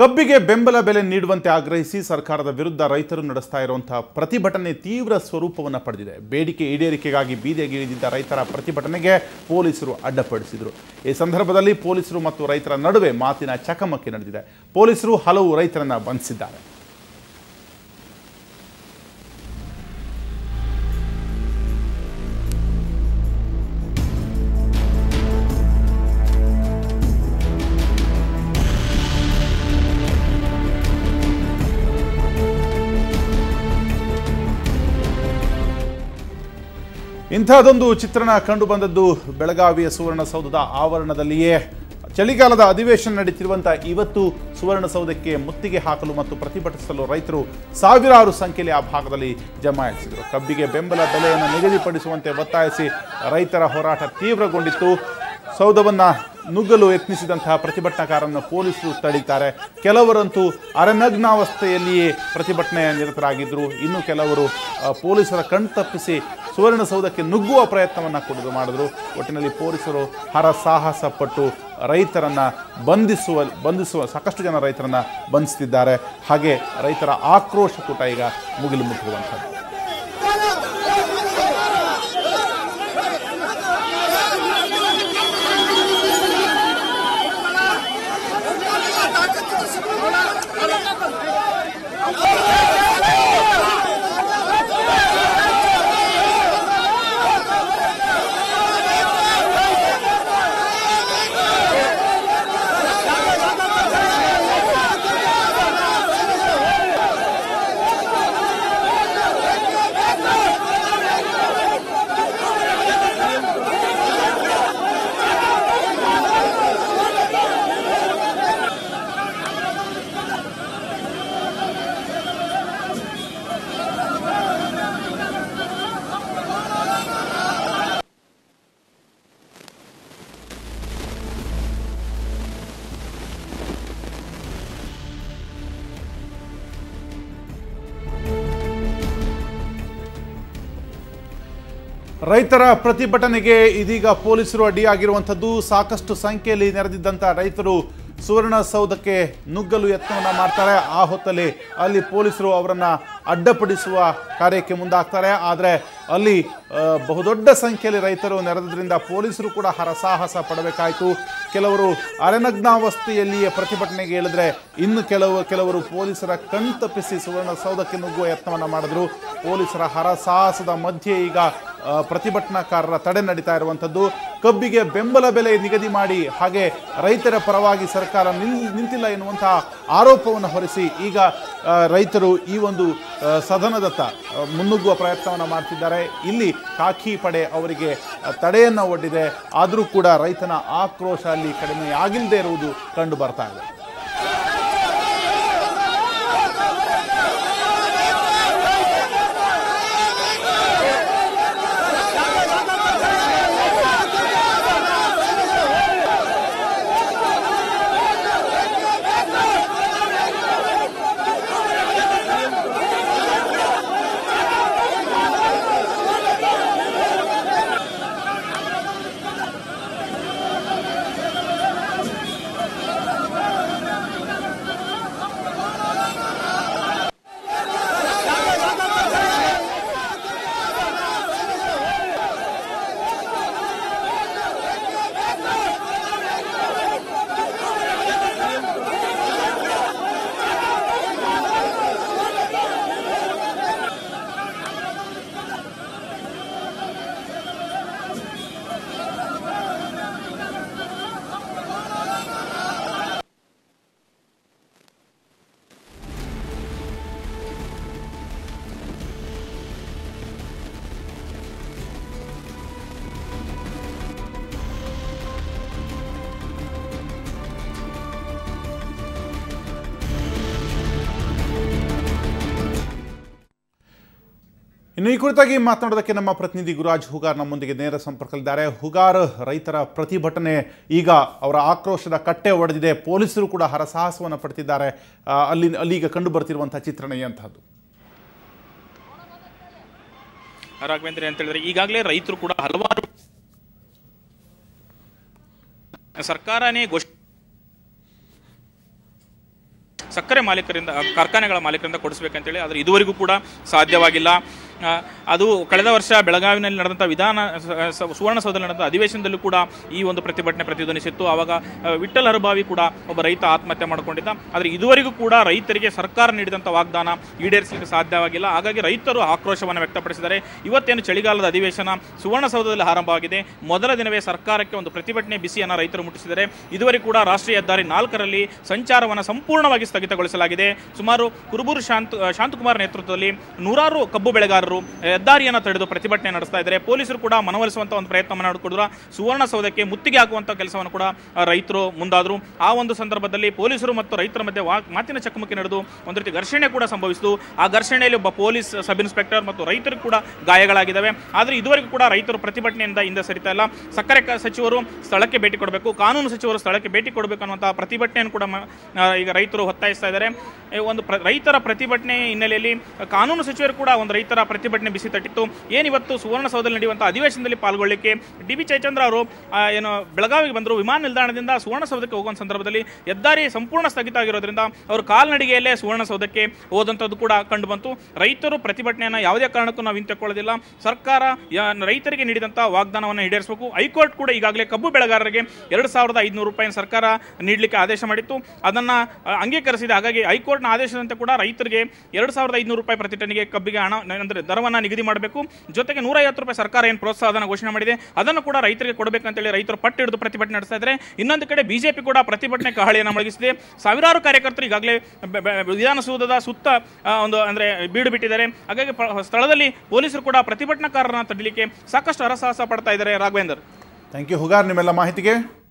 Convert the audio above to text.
ಕಬ್ಬಿಗೆ ಬೆಂಬಲ ಬೆಲೆ ನೀಡುವಂತೆ ಆಗ್ರಹಿಸಿ ಸರ್ಕಾರದ ವಿರುದ್ಧ ರೈತರು ನಡೆಸ್ತಾ ಇರುವಂತಹ ಪ್ರತಿಭಟನೆ ತೀವ್ರ ಸ್ವರೂಪವನ್ನು ಪಡೆದಿದೆ. ಬೇಡಿಕೆ ಈಡೇರಿಕೆಗಾಗಿ ಬೀದಿಗೆ ಇಳಿದಿದ್ದ ರೈತರ ಪ್ರತಿಭಟನೆಗೆ ಪೊಲೀಸರು ಅಡ್ಡಪಡಿಸಿದರು. ಈ ಸಂದರ್ಭದಲ್ಲಿ ಪೊಲೀಸರು ಮತ್ತು ರೈತರ ನಡುವೆ ಮಾತಿನ ಚಕಮಕಿ ನಡೆದಿದೆ. ಪೊಲೀಸರು ಹಲವು ರೈತರನ್ನ ಬಂಧಿಸಿದ್ದಾರೆ. ಇಂಥದೊಂದು ಚಿತ್ರಣ ಕಂಡು ಬಂದದ್ದು ಬೆಳಗಾವಿಯ ಸುವರ್ಣಸೌಧದ ಆವರಣದಲ್ಲಿಯೇ. ಚಳಿಗಾಲದ ಅಧಿವೇಶನ ನಡೆಯುತ್ತಿರುವಂತ ಇವತ್ತು ಸುವರ್ಣಸೌಧಕ್ಕೆ ಮುತ್ತಿಗೆ ಹಾಕಲು ಮತ್ತು ಪ್ರತಿಭಟಿಸಲು ರೈತರು ಸಾವಿರಾರು ಸಂಖ್ಯೆಯಲ್ಲಿ ಆ ಭಾಗದಲ್ಲಿ ಜಮಾಯಿಸಿದರು. ಕಬ್ಬಿಗೆ ಬೆಂಬಲ ಬೆಲೆಯನ್ನು ನಿಗದಿಪಡಿಸುವಂತೆ ಒತ್ತಾಯಿಸಿ ರೈತರ ಹೋರಾಟ ತೀವ್ರಗೊಂಡಿತ್ತು. ಸೌಧವನ್ನು ನುಗ್ಗಲು ಯತ್ನಿಸಿದಂತಹ ಪ್ರತಿಭಟನಾಕಾರರನ್ನು ಪೊಲೀಸರು ತಡೆಯುತ್ತಾರೆ. ಕೆಲವರಂತೂ ಅರೆನಗ್ನಾವಸ್ಥೆಯಲ್ಲಿಯೇ ಪ್ರತಿಭಟನೆಯ ನಿರತರಾಗಿದ್ದರು. ಇನ್ನು ಕೆಲವರು ಪೊಲೀಸರ ಕಣ್ತಪ್ಪಿಸಿ ಸುವರ್ಣಸೌಧಕ್ಕೆ ನುಗ್ಗುವ ಪ್ರಯತ್ನವನ್ನು ಮಾಡಿದರು. ಒಟ್ಟಿನಲ್ಲಿ ಪೊಲೀಸರು ಹರಸಾಹಸ ಪಟ್ಟು ರೈತರನ್ನು ಬಂಧಿಸುವ ಸಾಕಷ್ಟು ಜನ ರೈತರನ್ನು ಬಂಧಿಸುತ್ತಿದ್ದಾರೆ. ಹಾಗೆ ರೈತರ ಆಕ್ರೋಶ ಕೂಟ ಈಗ ಮುಗಿಲು ಮುಟ್ಟುವಂಥದ್ದು. ರೈತರ ಪ್ರತಿಭಟನೆಗೆ ಇದೀಗ ಪೊಲೀಸರು ಅಡ್ಡಿಯಾಗಿರುವಂಥದ್ದು. ಸಾಕಷ್ಟು ಸಂಖ್ಯೆಯಲ್ಲಿ ನೆರೆದಿದ್ದಂಥ ರೈತರು ಸುವರ್ಣಸೌಧಕ್ಕೆ ನುಗ್ಗಲು ಯತ್ನವನ್ನು ಮಾಡ್ತಾರೆ. ಆ ಹೊತ್ತಲ್ಲಿ ಅಲ್ಲಿ ಪೊಲೀಸರು ಅವರನ್ನು ಅಡ್ಡಪಡಿಸುವ ಕಾರ್ಯಕ್ಕೆ ಮುಂದಾಗ್ತಾರೆ. ಆದರೆ ಅಲ್ಲಿ ಬಹುದೊಡ್ಡ ಸಂಖ್ಯೆಯಲ್ಲಿ ರೈತರು ನೆರೆದ್ರಿಂದ ಪೊಲೀಸರು ಕೂಡ ಹರಸಾಹಸ ಪಡಬೇಕಾಯಿತು. ಕೆಲವರು ಅರೆನಗ್ನಾವಸ್ಥೆಯಲ್ಲಿಯೇ ಪ್ರತಿಭಟನೆಗೆ ಇಳಿದ್ರೆ ಇನ್ನು ಕೆಲವರು ಪೊಲೀಸರ ಕಣ್ತಪ್ಪಿಸಿ ಸುವರ್ಣಸೌಧಕ್ಕೆ ನುಗ್ಗುವ ಯತ್ನವನ್ನು ಮಾಡಿದ್ರು. ಪೊಲೀಸರ ಹರಸಾಹಸದ ಮಧ್ಯೆ ಈಗ ಪ್ರತಿಭಟನಾಕಾರರ ತಡೆ ನಡೀತಾ ಇರುವಂಥದ್ದು. ಕಬ್ಬಿಗೆ ಬೆಂಬಲ ಬೆಲೆ ನಿಗದಿ ಮಾಡಿ ಹಾಗೆ ರೈತರ ಪರವಾಗಿ ಸರ್ಕಾರ ನಿಂತಿಲ್ಲ ಎನ್ನುವಂತಹ ಆರೋಪವನ್ನು ಹೊರಿಸಿ ಈಗ ರೈತರು ಈ ಒಂದು ಸದನದತ್ತ ಮುನ್ನುಗ್ಗುವ ಪ್ರಯತ್ನವನ್ನು ಮಾಡ್ತಿದ್ದಾರೆ. ಇಲ್ಲಿ ಖಾಕಿ ಪಡೆ ಅವರಿಗೆ ತಡೆಯನ್ನು ಒಡ್ಡಿದೆ. ಆದರೂ ಕೂಡ ರೈತನ ಆಕ್ರೋಶ ಅಲ್ಲಿ ಕಡಿಮೆಯಾಗಿಲ್ಲದೆ ಇರುವುದು ಕಂಡು ಬರ್ತಾ ಇದೆ. ಇನ್ನು ಈ ಕುರಿತಾಗಿ ಮಾತನಾಡೋದಕ್ಕೆ ನಮ್ಮ ಪ್ರತಿನಿಧಿ ಗುರುರಾಜ್ ಹುಗಾರ್ ನಮ್ಮೊಂದಿಗೆ ನೇರ ಸಂಪರ್ಕದಲ್ಲಿದ್ದಾರೆ. ಹುಗಾರ್, ರೈತರ ಪ್ರತಿಭಟನೆ ಈಗ ಅವರ ಆಕ್ರೋಶದ ಕಟ್ಟೆ ಒಡೆದಿದೆ. ಪೊಲೀಸರು ಕೂಡ ಹರಸಾಹಸವನ್ನು ಪಡ್ತಿದ್ದಾರೆ. ಅಲ್ಲಿಗ ಕಂಡು ಬರ್ತಿರುವಂತಹ ಚಿತ್ರಣ ಎಂಥದ್ದು ರಾಘವೇಂದ್ರ ಅಂತ ಹೇಳಿದ್ರೆ, ಈಗಾಗಲೇ ರೈತರು ಕೂಡ ಹಲವಾರು ಸರ್ಕಾರನೇ ಘೋಷಣೆ ಸಕ್ಕರೆ ಮಾಲೀಕರಿಂದ ಕಾರ್ಖಾನೆಗಳ ಮಾಲೀಕರಿಂದ ಕೊಡಿಸಬೇಕು ಅಂತ ಹೇಳಿ ಆದರೆ ಇದುವರೆಗೂ ಕೂಡ ಸಾಧ್ಯವಾಗಿಲ್ಲ। ಅದು ಕಳೆದ ವರ್ಷ ಬೆಳಗಾವಿನಲ್ಲಿ ನಡೆದಂತ ವಿಧಾನ ಸುವರ್ಣಸೌಧದಲ್ಲಿ ನಡೆದ ಅಧಿವೇಶನದಲ್ಲೂ ಕೂಡ ಈ ಒಂದು ಪ್ರತಿಭಟನೆ ಪ್ರತಿಧ್ವನಿಸಿತ್ತು। ಆವಾಗ ವಿಠಲ್ ಹರಭಾವಿ ಕೂಡ ಒಬ್ಬ ರೈತ ಆತ್ಮಹತ್ಯೆ ಮಾಡಿಕೊಂಡಿದ್ದ, ಆದರೆ ಇದುವರೆಗೂ ಕೂಡ ರೈತರಿಗೆ ಸರ್ಕಾರ ನೀಡಿದಂಥ ವಾಗ್ದಾನ ಈಡೇರಿಸಲಿಕ್ಕೆ ಸಾಧ್ಯವಾಗಿಲ್ಲ। ಹಾಗಾಗಿ ರೈತರು ಆಕ್ರೋಶವನ್ನು ವ್ಯಕ್ತಪಡಿಸಿದ್ದಾರೆ। ಇವತ್ತೇನು ಚಳಿಗಾಲದ ಅಧಿವೇಶನ ಸುವರ್ಣಸೌಧದಲ್ಲಿ ಆರಂಭವಾಗಿದೆ, ಮೊದಲ ದಿನವೇ ಸರ್ಕಾರಕ್ಕೆ ಒಂದು ಪ್ರತಿಭಟನೆ ಬಿಸಿಯನ್ನು ರೈತರು ಮುಟ್ಟಿಸಿದ್ದಾರೆ। ಇದುವರೆಗೂ ಕೂಡ ರಾಷ್ಟ್ರೀಯ ಹೆದ್ದಾರಿ 4ರಲ್ಲಿ ಸಂಚಾರವನ್ನು ಸಂಪೂರ್ಣವಾಗಿ ಸ್ಥಗಿತಗೊಳಿಸಲಾಗಿದೆ। ಸುಮಾರು ಕುರುಬೂರು ಶಾಂತಕುಮಾರ್ ನೇತೃತ್ವದಲ್ಲಿ ನೂರಾರು ಕಬ್ಬು ಬೆಳೆಗಾರರು ಹೆದ್ದಾರಿಯನ್ನು ತಡೆದು ಪ್ರತಿಭಟನೆ ನಡೆಸ್ತಾ ಇದ್ದಾರೆ। ಪೊಲೀಸರು ಕೂಡ ಮನವೊಲಿಸುವಂತಹ ಒಂದು ಪ್ರಯತ್ನವನ್ನು ಮಾಡಿಕೊಂಡಿದ್ರು, ಸುವರ್ಣಸೌಧಕ್ಕೆ ಮುತ್ತಿಗೆ ಹಾಕುವಂತಹ ಕೆಲಸವನ್ನು ಕೂಡ ರೈತರು ಮುಂದಾದರು। ಆ ಒಂದು ಸಂದರ್ಭದಲ್ಲಿ ಪೊಲೀಸರು ಮತ್ತು ರೈತರ ಮಧ್ಯೆ ಮಾತಿನ ಚಕಮಕಿ ನಡೆದು ಒಂದು ರೀತಿ ಘರ್ಷಣೆ ಕೂಡ ಸಂಭವಿಸಿತು। ಆ ಘರ್ಷಣೆಯಲ್ಲಿ ಒಬ್ಬ ಪೊಲೀಸ್ ಸಬ್ ಇನ್ಸ್ಪೆಕ್ಟರ್ ಮತ್ತು ರೈತರು ಕೂಡ ಗಾಯಗಳಾಗಿದ್ದಾವೆ। ಆದರೆ ಇದುವರೆಗೂ ಕೂಡ ರೈತರು ಪ್ರತಿಭಟನೆಯಿಂದ ಹಿಂದೆ ಸರಿತಾ ಇಲ್ಲ। ಸಕ್ಕರೆ ಸಚಿವರು ಸ್ಥಳಕ್ಕೆ ಭೇಟಿ ಕೊಡಬೇಕು, ಕಾನೂನು ಸಚಿವರು ಸ್ಥಳಕ್ಕೆ ಭೇಟಿ ಕೊಡಬೇಕು ಅನ್ನುವಂತಹ ಪ್ರತಿಭಟನೆಯನ್ನು ಕೂಡ ಈಗ ರೈತರು ಒತ್ತಾಯಿಸ್ತಾ ಇದ್ದಾರೆ। ಒಂದು ರೈತರ ಪ್ರತಿಭಟನೆ ಹಿನ್ನೆಲೆಯಲ್ಲಿ ಕಾನೂನು ಸಚಿವರು ಕೂಡ ಒಂದು ರೈತರ ಪ್ರತಿಭಟನೆ ಬಿಸಿ ತಟ್ಟಿತ್ತು। ಏನಿವತ್ತು ಸುವರ್ಣಸೌಧದಲ್ಲಿ ನಡೆಯುವಂಥ ಅಧಿವೇಶನದಲ್ಲಿ ಪಾಲ್ಗೊಳ್ಳಲಿಕ್ಕೆ ಡಿ ಬಿ ಜಯಚಂದ್ರ ಅವರು ಏನು ಬೆಳಗಾವಿಗೆ ಬಂದರು, ವಿಮಾನ ನಿಲ್ದಾಣದಿಂದ ಸುವರ್ಣಸೌಧಕ್ಕೆ ಹೋಗುವಂಥ ಸಂದರ್ಭದಲ್ಲಿ ಹೆದ್ದಾರಿ ಸಂಪೂರ್ಣ ಸ್ಥಗಿತ ಆಗಿರೋದ್ರಿಂದ ಅವರು ಕಾಲ್ನಡಿಗೆಯಲ್ಲೇ ಸುವರ್ಣಸೌಧಕ್ಕೆ ಹೋದಂಥದ್ದು ಕೂಡ ಕಂಡುಬಂತು। ರೈತರು ಪ್ರತಿಭಟನೆಯನ್ನು ಯಾವುದೇ ಕಾರಣಕ್ಕೂ ನಾವು ಹಿಂತೆಕೊಳ್ಳೋದಿಲ್ಲ, ಸರ್ಕಾರ ರೈತರಿಗೆ ನೀಡಿದಂಥ ವಾಗ್ದಾನವನ್ನು ಈಡೇರಿಸಬೇಕು। ಹೈಕೋರ್ಟ್ ಕೂಡ ಈಗಾಗಲೇ ಕಬ್ಬು ಬೆಳೆಗಾರರಿಗೆ 2500 ರೂಪಾಯಿಯನ್ನು ಸರ್ಕಾರ ನೀಡಲಿಕ್ಕೆ ಆದೇಶ ಮಾಡಿತ್ತು, ಅದನ್ನು ಅಂಗೀಕರಿಸಿದೆ। ಹಾಗಾಗಿ ಹೈಕೋರ್ಟ್ನ ಆದೇಶದಂತೆ ಕೂಡ ರೈತರಿಗೆ 2500 ರೂಪಾಯಿ ಪ್ರತಿ ಟನ್ನಿಗೆ ಕಬ್ಬಿಗೆ ಹಣ ಅಂದರೆ ದರವನ್ನು ನಿಗದಿ ಮಾಡಬೇಕು, ಜೊತೆಗೆ 150 ರೂಪಾಯಿ ಸರ್ಕಾರ ಏನು ಪ್ರೋತ್ಸಾಹಧನ ಘೋಷಣೆ ಮಾಡಿದೆ ಅದನ್ನು ಕೂಡ ರೈತರಿಗೆ ಕೊಡಬೇಕಂತೇಳಿ ರೈತರು ಪಟ್ಟು ಹಿಡಿದು ಪ್ರತಿಭಟನೆ ನಡೆಸ್ತಾ ಇದ್ದಾರೆ। ಇನ್ನೊಂದು ಕಡೆ ಬಿಜೆಪಿ ಕೂಡ ಪ್ರತಿಭಟನೆ ಕಹಳೆಯನ್ನು ಮೊಳಗಿಸಿದೆ, ಸಾವಿರಾರು ಕಾರ್ಯಕರ್ತರು ಈಗಾಗಲೇ ವಿಧಾನಸೌಧದ ಸುತ್ತ ಒಂದು ಅಂದರೆ ಬೀಡು ಬಿಟ್ಟಿದ್ದಾರೆ। ಹಾಗಾಗಿ ಸ್ಥಳದಲ್ಲಿ ಪೊಲೀಸರು ಕೂಡ ಪ್ರತಿಭಟನಾಕಾರರನ್ನು ತಡೆಯಲಿಕ್ಕೆ ಸಾಕಷ್ಟು ಹರಸಾಹಸ ಪಡ್ತಾ ಇದ್ದಾರೆ। ರಾಘವೇಂದ್ರ, ಥ್ಯಾಂಕ್ ಯು ಹುಗಾರ್ ನಿಮ್ಮೆಲ್ಲ ಮಾಹಿತಿಗೆ।